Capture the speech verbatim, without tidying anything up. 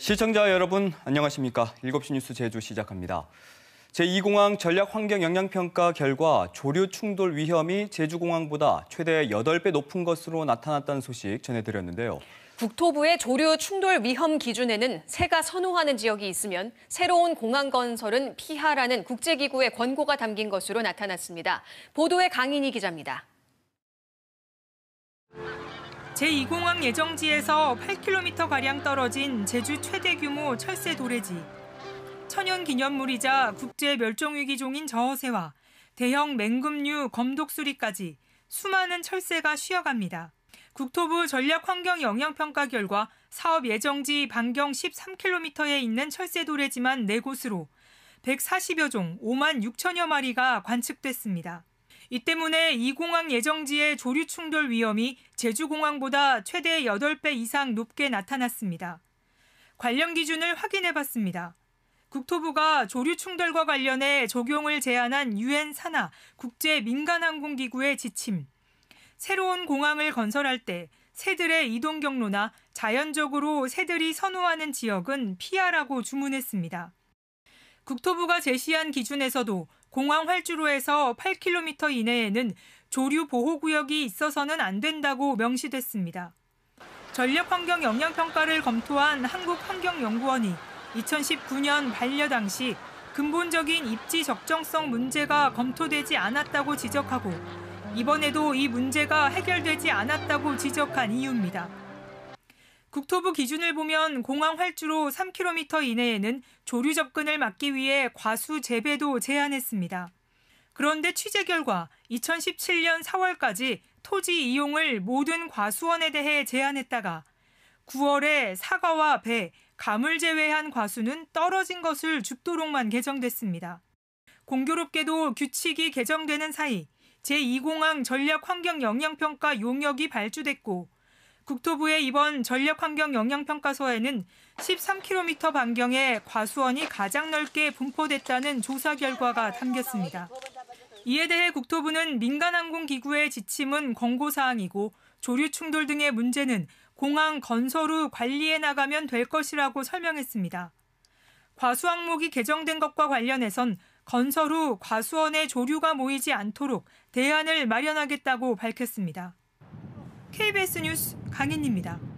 시청자 여러분, 안녕하십니까? 일곱 시 뉴스 제주 시작합니다. 제이 공항 전략환경영향평가 결과 조류 충돌 위험이 제주공항보다 최대 여덟 배 높은 것으로 나타났다는 소식 전해드렸는데요. 국토부의 조류 충돌 위험 기준에는 새가 선호하는 지역이 있으면 새로운 공항 건설은 피하라는 국제기구의 권고가 담긴 것으로 나타났습니다. 보도에 강인희 기자입니다. 제이 공항 예정지에서 팔 킬로미터가량 떨어진 제주 최대 규모 철새 도래지. 천연기념물이자 국제 멸종위기종인 저어새와 대형 맹금류, 검독수리까지 수많은 철새가 쉬어갑니다. 국토부 전략환경영향평가 결과 사업 예정지 반경 십삼 킬로미터에 있는 철새 도래지만 네 곳으로 백사십여 종 오만 육천여 마리가 관측됐습니다. 이 때문에 이 공항 예정지의 조류 충돌 위험이 제주공항보다 최대 여덟 배 이상 높게 나타났습니다. 관련 기준을 확인해봤습니다. 국토부가 조류 충돌과 관련해 적용을 제한한 유엔 산하 국제민간항공기구의 지침, 새로운 공항을 건설할 때 새들의 이동 경로나 자연적으로 새들이 선호하는 지역은 피하라고 주문했습니다. 국토부가 제시한 기준에서도 공항 활주로에서 팔 킬로미터 이내에는 조류 보호구역이 있어서는 안 된다고 명시됐습니다. 전략환경영향평가를 검토한 한국환경연구원이 이천십구 년 반려 당시 근본적인 입지 적정성 문제가 검토되지 않았다고 지적하고 이번에도 이 문제가 해결되지 않았다고 지적한 이유입니다. 국토부 기준을 보면 공항 활주로 삼 킬로미터 이내에는 조류 접근을 막기 위해 과수 재배도 제한했습니다. 그런데 취재 결과 이천십칠 년 사월까지 토지 이용을 모든 과수원에 대해 제한했다가 구월에 사과와 배, 감을 제외한 과수는 떨어진 것을 줍도록만 개정됐습니다. 공교롭게도 규칙이 개정되는 사이 제이 공항 전략환경영향평가 용역이 발주됐고 국토부의 이번 전략환경영향평가서에는 십삼 킬로미터 반경에 과수원이 가장 넓게 분포됐다는 조사 결과가 담겼습니다. 이에 대해 국토부는 민간항공기구의 지침은 권고사항이고 조류 충돌 등의 문제는 공항 건설 후 관리해 나가면 될 것이라고 설명했습니다. 과수 항목이 개정된 것과 관련해선 건설 후 과수원에 조류가 모이지 않도록 대안을 마련하겠다고 밝혔습니다. 케이비에스 뉴스 강인희입니다.